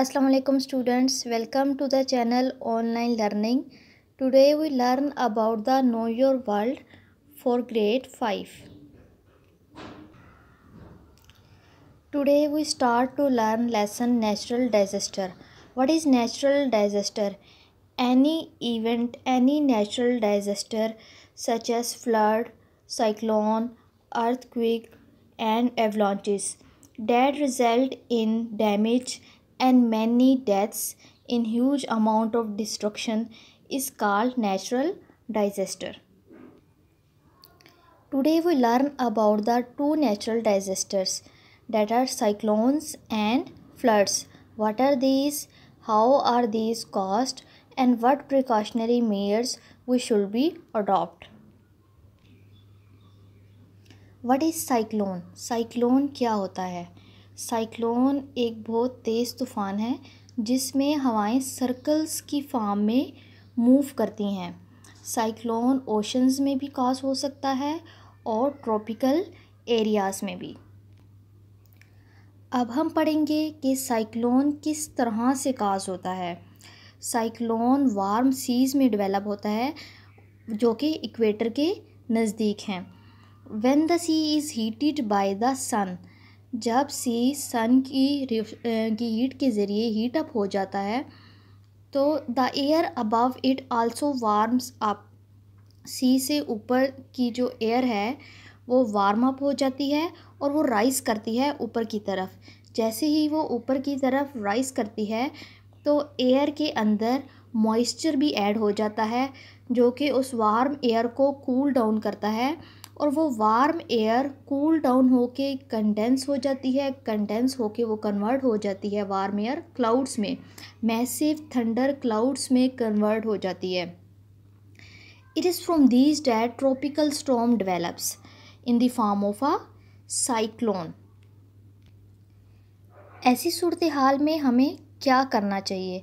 Assalamu alaikum students, welcome to the channel Online Learning. Today we learn about the Know Your World for grade 5. Today we start to learn lesson natural disaster. What is natural disaster? Any event, any natural disaster such as flood, cyclone, earthquake and avalanches that result in damage and many deaths in huge amount of destruction is called natural disaster. Today we learn about the two natural disasters that are cyclones and floods. What are these? How are these caused? And what precautionary measures we should be adopt? What is cyclone? Cyclone क्या होता है? Cyclone एक बहुत तेज़ तूफ़ान है जिसमें हवाएं सर्कल्स की फॉर्म में मूव करती हैं. साइक्लोन ओशंस में भी कॉज हो सकता है और ट्रॉपिकल एरियाज़ में भी. अब हम पढ़ेंगे कि साइक्लोन किस तरह से कॉज होता है. साइक्लोन वार्म सीज़ में डेवलप होता है जो कि इक्वेटर के नज़दीक हैं. When the sea is heated by the sun, जब सी सन की हीट के ज़रिए हीट अप हो जाता है तो the air above it also warms up. Sea से ऊपर की जो एयर है वो वार्म अप हो जाती है और वो राइज़ करती है ऊपर की तरफ. जैसे ही वो ऊपर की तरफ राइज़ करती है तो एयर के अंदर मॉइस्चर भी ऐड हो जाता है जो कि उस वार्म एयर को कूल डाउन करता है और वो वार्म एयर कूल डाउन होके कंडेंस हो जाती है. कंडेंस होके वो कन्वर्ट हो जाती है वार्म एयर क्लाउड्स में, मैसिव थंडर क्लाउड्स में कन्वर्ट हो जाती है. It is from these that tropical storm develops in the form of a cyclone. ऐसी सूरत हाल में हमें क्या करना चाहिए?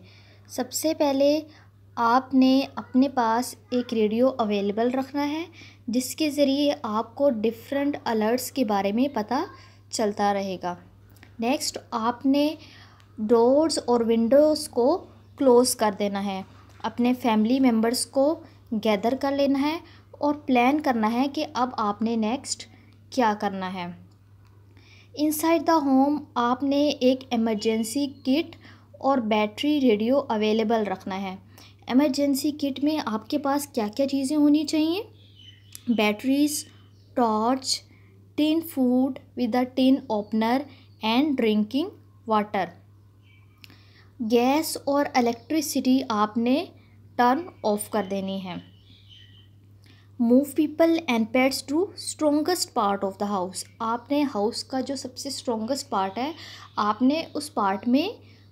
सबसे पहले आपने अपने पास एक रेडियो अवेलेबल रखना है जिसके ज़रिए आपको डिफरेंट अलर्ट्स के बारे में पता चलता रहेगा. नेक्स्ट, आपने डोर्स और विंडोज़ को क्लोज़ कर देना है. अपने फैमिली मेम्बर्स को गैदर कर लेना है और प्लान करना है कि अब आपने नेक्स्ट क्या करना है. इनसाइड द होम आपने एक इमरजेंसी किट और बैटरी रेडियो अवेलेबल रखना है. इमरजेंसी किट में आपके पास क्या क्या चीज़ें होनी चाहिए? Batteries, torch, tin food with a tin opener and drinking water. Gas और इलेक्ट्रिसिटी आपने टर्न ऑफ कर देनी है. Move people and pets to strongest part of the house. आपने हाउस का जो सबसे स्ट्रॉन्गेस्ट पार्ट है आपने उस पार्ट में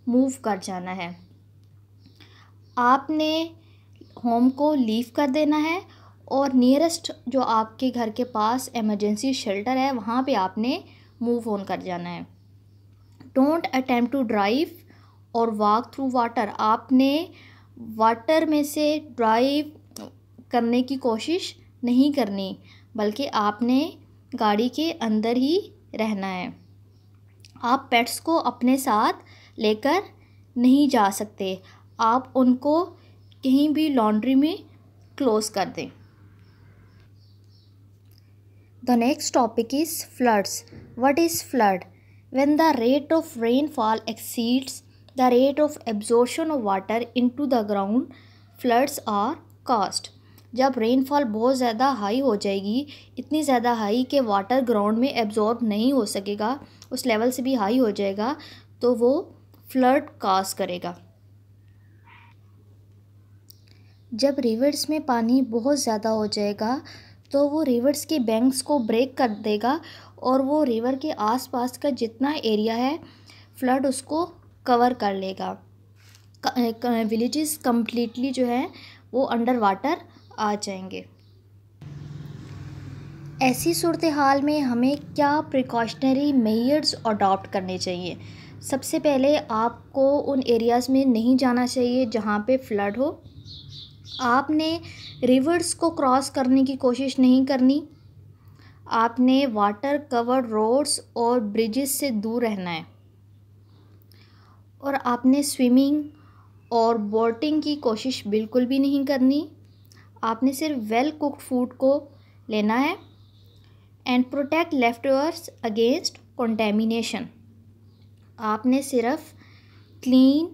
मूव कर जाना है. आपने होम को लीव कर देना है और नियरेस्ट जो आपके घर के पास एमरजेंसी शेल्टर है वहाँ पे आपने मूव ऑन कर जाना है. डोंट अटेम्प्ट टू ड्राइव और वॉक थ्रू वाटर. आपने वाटर में से ड्राइव करने की कोशिश नहीं करनी बल्कि आपने गाड़ी के अंदर ही रहना है. आप पेट्स को अपने साथ लेकर नहीं जा सकते. आप उनको कहीं भी लॉन्ड्री में क्लोज़ कर दें. The next topic is floods. What is flood? When the rate of rainfall exceeds the rate of absorption of water into the ground floods are caused. जब रेनफॉल बहुत ज़्यादा हाई हो जाएगी, इतनी ज़्यादा हाई कि वाटर ग्राउंड में absorb नहीं हो सकेगा, उस लेवल से भी हाई हो जाएगा, तो वो फ्लड कॉज करेगा. जब रिवर्स में पानी बहुत ज़्यादा हो जाएगा तो वो रिवर्स के बैंक्स को ब्रेक कर देगा और वो रिवर के आसपास का जितना एरिया है फ्लड उसको कवर कर लेगा. विलेजेस कम्प्लीटली जो है वो अंडर वाटर आ जाएंगे. ऐसी सूरत हाल में हमें क्या प्रिकॉशनरी मेजर्स अडॉप्ट करने चाहिए? सबसे पहले आपको उन एरियाज़ में नहीं जाना चाहिए जहाँ पे फ्लड हो. आपने रिवर्स को क्रॉस करने की कोशिश नहीं करनी. आपने वाटर कवर्ड रोड्स और ब्रिजेस से दूर रहना है. और आपने स्विमिंग और बोटिंग की कोशिश बिल्कुल भी नहीं करनी। आपने सिर्फ वेल कुक्ड फूड को लेना है। And protect leftovers against contamination. आपने सिर्फ क्लीन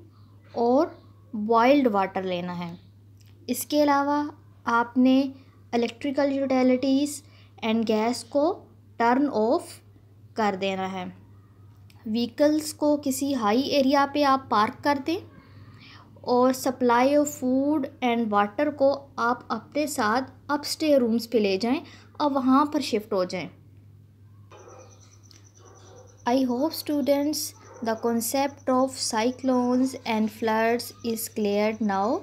और बॉइल्ड वाटर लेना है। इसके अलावा आपने इलेक्ट्रिकल यूटिलिटीज़ एंड गैस को टर्न ऑफ कर देना है। व्हीकल्स को किसी हाई एरिया पे आप पार्क कर दें और supply of food and water को आप अपने साथ अपस्टेयर रूम्स पे ले जाएं और वहाँ पर शिफ्ट हो जाएं। I hope students the concept of cyclones and floods is clear now.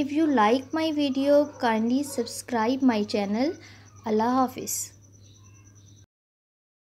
If you like my video, kindly subscribe my channel. Allah Hafiz.